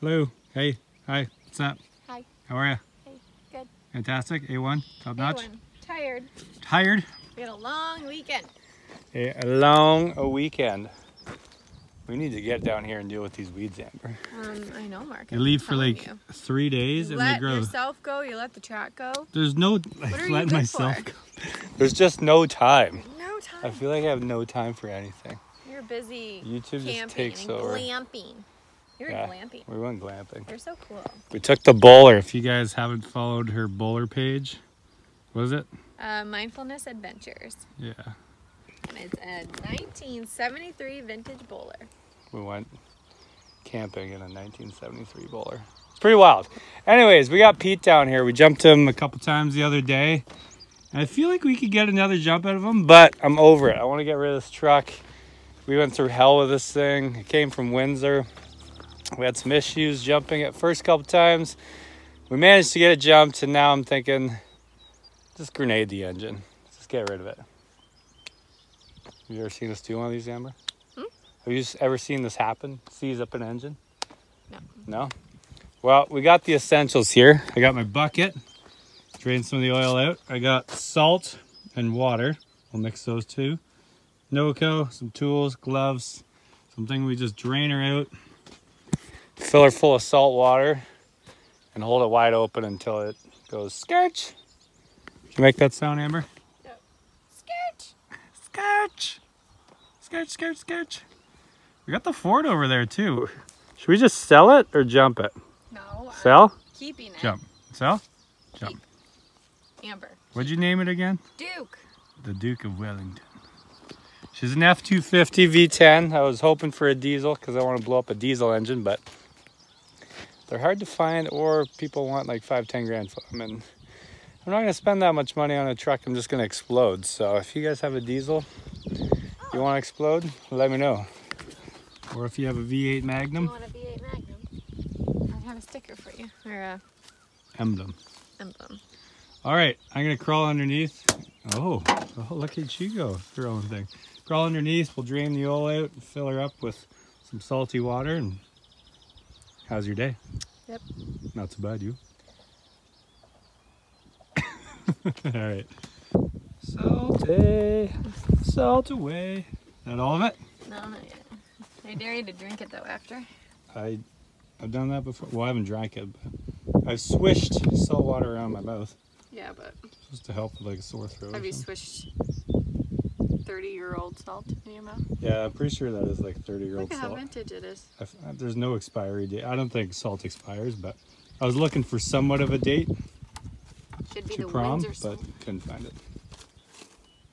Hello. Hey. Hi. What's up? Hi. How are you? Hey. Good. Fantastic. A1. Top notch. A1. Tired. Tired? We had a long weekend. We need to get down here and deal with these weeds, Amber. I know, Mark. You leave for like 3 days and they grow. You let yourself go. You let the track go. There's no like, letting myself go. There's just no time. No time. I feel like I have no time for anything. You're busy. YouTube just takes over. Glamping. You're glamping. We went glamping. You're so cool. We took the bowler. If you guys haven't followed her bowler page, what is it? Mindfulness Adventures. Yeah. And it's a 1973 vintage bowler. We went camping in a 1973 bowler. It's pretty wild. Anyways, we got Pete down here. We jumped him a couple times the other day. And I feel like we could get another jump out of him, but I'm over it. I want to get rid of this truck. We went through hell with this thing. It came from Windsor. We had some issues jumping it first couple times. We managed to get it jumped, and now I'm thinking, just grenade the engine. Just get rid of it. Have you ever seen us do one of these, Amber? Hmm? Have you ever seen this happen? Seize up an engine? No. No? Well, we got the essentials here. I got my bucket. Drain some of the oil out. I got salt and water. We'll mix those two. Noco, some tools, gloves. Something we just drain her out. Fill her full of salt water. And hold it wide open until it goes scorch. Did you make that sound, Amber? Sketch, sketch, sketch, sketch. We got the Ford over there too. Should we just sell it or jump it? No. Sell? Keeping it. Jump. Sell? Jump. Keep. Amber. What'd you name it again? Duke. The Duke of Wellington. She's an F250 V10. I was hoping for a diesel because I want to blow up a diesel engine, but they're hard to find, or people want like 5–10 grand for them, and I'm not going to spend that much money on a truck. I'm just going to explode. So if you guys have a diesel, you want to explode, let me know. Or if you have a V8 Magnum. If you want a V8 Magnum, I have a sticker for you. Or a... emblem. Emblem. All right. I'm going to crawl underneath. Oh, look at you go. Her own thing. Crawl underneath. We'll drain the oil out and fill her up with some salty water. And how's your day? Yep. Not so bad, you. Alright. Salty. Salt away. Not all of it? No, not yet. I dare you to drink it though after. I've done that before. Well, I haven't drank it, but I've swished salt water around my mouth. Yeah, but just to help with like a sore throat. Have you swished 30-year-old salt in your mouth? Yeah, I'm pretty sure that is like 30-year-old salt. Look how vintage it is. There's no expiry date. I don't think salt expires, but I was looking for somewhat of a date. Should be the prom, but couldn't find it.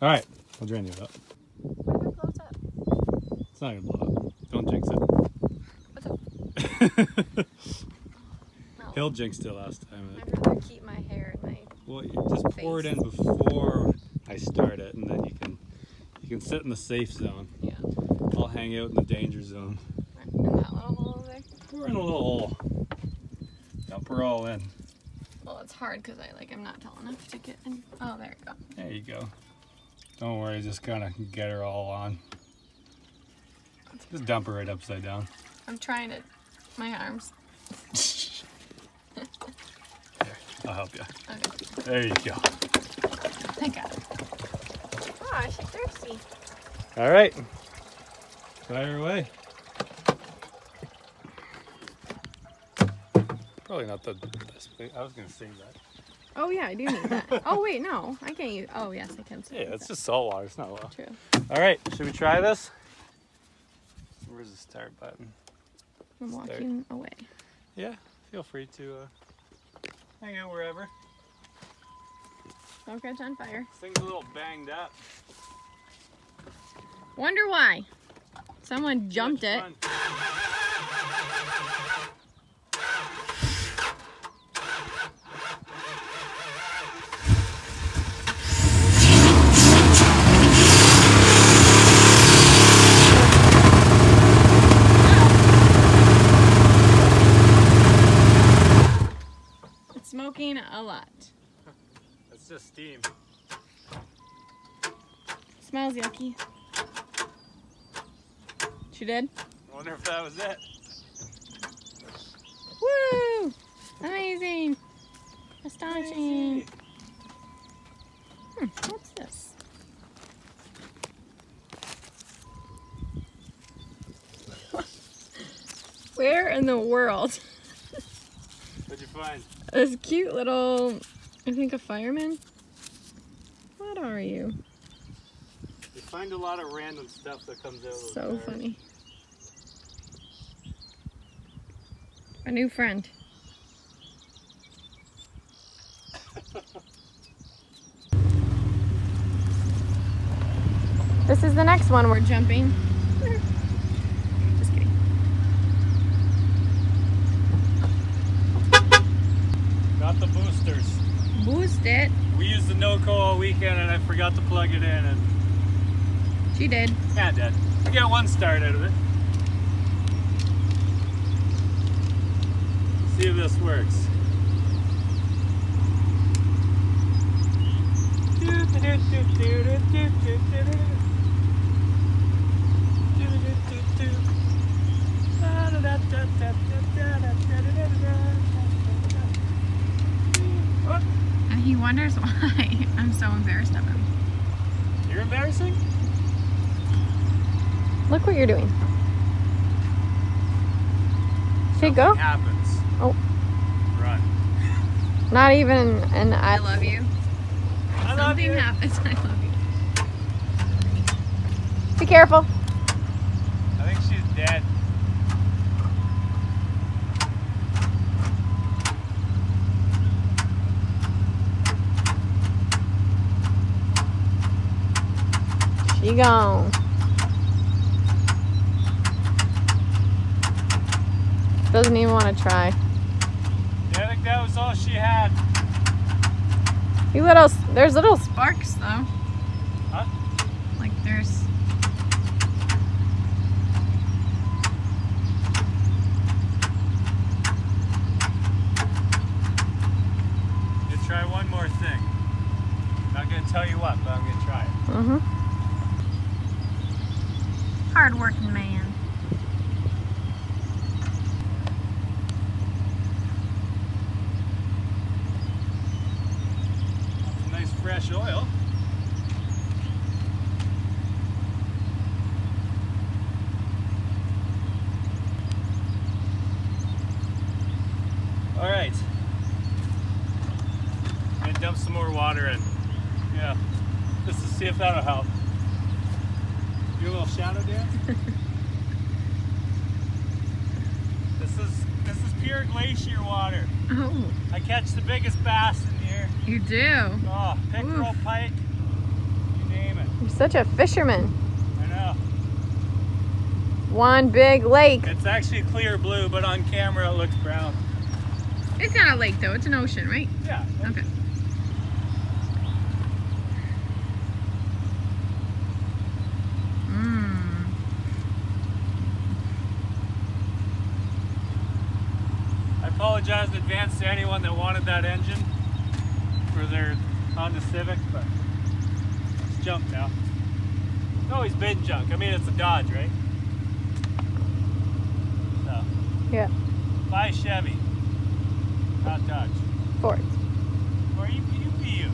All right, I'll drain you up. What if it blows up? It's not gonna blow up. Don't jinx it. What's up? No. Hill jinxed it last time. I'd rather keep my hair in my well, you just face. Pour it in before I start it, and then you can sit in the safe zone. Yeah. I'll hang out in the danger zone. In that little hole over there. We're in a little hole. Dump her all in. Well, it's hard because I'm not tall enough to get in. Oh, there we go. There you go. Don't worry, just kind of get her all on. Just dump her right upside down. I'm trying to... my arms. Here, I'll help you. Okay. There you go. Thank God. Oh, she's thirsty. All right. Try her away. Probably not the best place. I was going to sing that. Oh, yeah, I do need that. Oh, wait, no. I can't use... oh, yes, I can sing that. Yeah, it's just salt water. It's not low. True. All right, should we try this? Where's the start button? I'm walking away. Yeah, feel free to hang out wherever. Don't catch on fire. This thing's a little banged up. Wonder why. Someone jumped it. Smoking a lot. That's just steam. Smells yucky. She did? I wonder if that was it. Amazing! Astonishing! What's this? Where in the world? What'd you find? This cute little, I think a fireman? What are you? You find a lot of random stuff that comes out of the fire. So funny. A new friend. This is the next one we're jumping. Just kidding. Got the boosters. Boost it. We used the Noco all weekend and I forgot to plug it in. And she did. Yeah, I did. I got one start out of it. See if this works. And he wonders why I'm so embarrassed of him. You're embarrassing? Look what you're doing. Here you go. Happens. Oh. Run. Not even an I love you. I love you. Something happens. I love you. Be careful. I think she's dead. She gone. Doesn't even want to try. Yeah, I think that was all she had. There's little sparks though. Huh? Like there's. I'm gonna try one more thing. I'm not gonna tell you what, but I'm gonna try it. Hard working man. Fresh oil. All right, I'm gonna dump some more water in. Yeah, just to see if that'll help. Do a little shadow dance. This is pure glacier water. Oh. I catch the biggest bass. You do. Oh, pickerel, oof, pike, you name it. You're such a fisherman. I know. One big lake. It's actually clear blue, but on camera it looks brown. It's not a lake though, it's an ocean, right? Yeah. Okay. I apologize in advance to anyone that wanted that engine. For their Honda Civic, but it's junk now. It's always been junk. I mean, it's a Dodge, right? So. Yeah. Buy Chevy, not Dodge. Ford. Or you be you.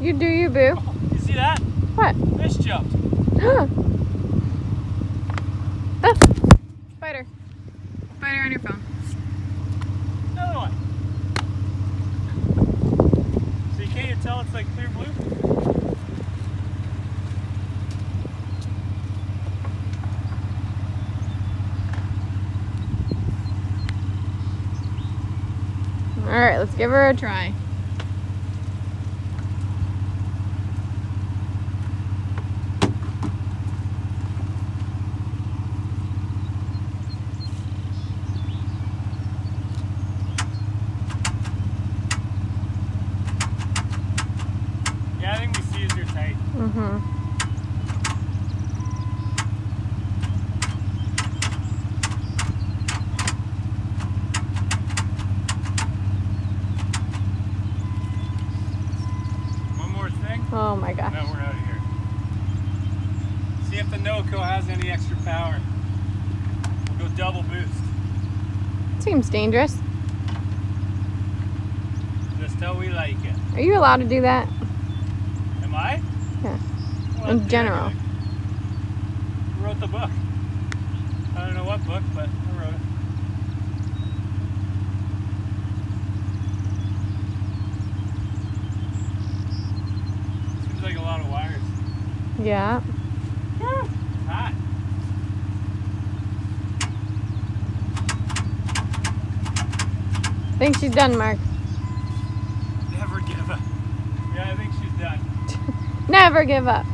You do you, boo. Oh, you see that? What? Fish jumped. Oh. Spider. Spider on your phone. Another one. Can you tell it's like clear blue? All right, let's give her a try. Oh my gosh. No, we're out of here. See if the Noco has any extra power. We'll go double boost. Seems dangerous. till we like it. Are you allowed to do that? Am I? Yeah. Well, in general. I wrote the book. I don't know what book, but I wrote it. Like a lot of wires. Yeah. Woo! Hot. I think she's done, Mark. Never give up. Yeah, I think she's done. Never give up.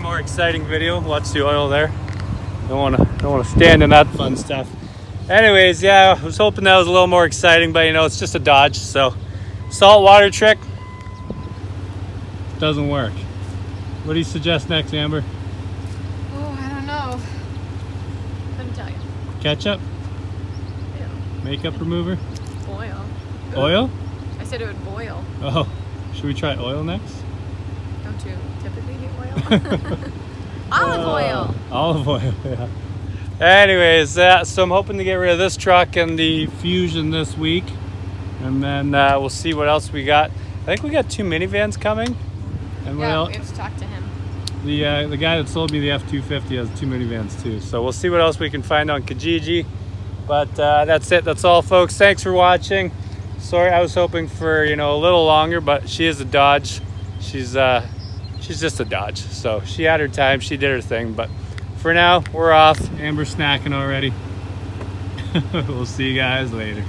More exciting video. Watch the oil there. Don't want to stand in that fun stuff. Anyways, yeah, I was hoping that was a little more exciting, but you know, it's just a Dodge. So salt water trick doesn't work. What do you suggest next, Amber? Oh, I don't know. Couldn't tell you. Ketchup? Yeah. Makeup remover? Oil. Ooh. Oil? I said it would boil. Oh, should we try oil next? Don't you typically do oil? Olive oil. Olive oil, yeah. Anyways, so I'm hoping to get rid of this truck and the Fusion this week. And then we'll see what else we got. I think we got two minivans coming. And yeah, we have to talk to him. The guy that sold me the F-250 has two minivans too. So we'll see what else we can find on Kijiji. But that's it. That's all, folks. Thanks for watching. Sorry, I was hoping for, you know, a little longer, but she is a Dodge. She's just a Dodge, so she had her time, she did her thing, but for now, we're off. Amber's snacking already. We'll see you guys later.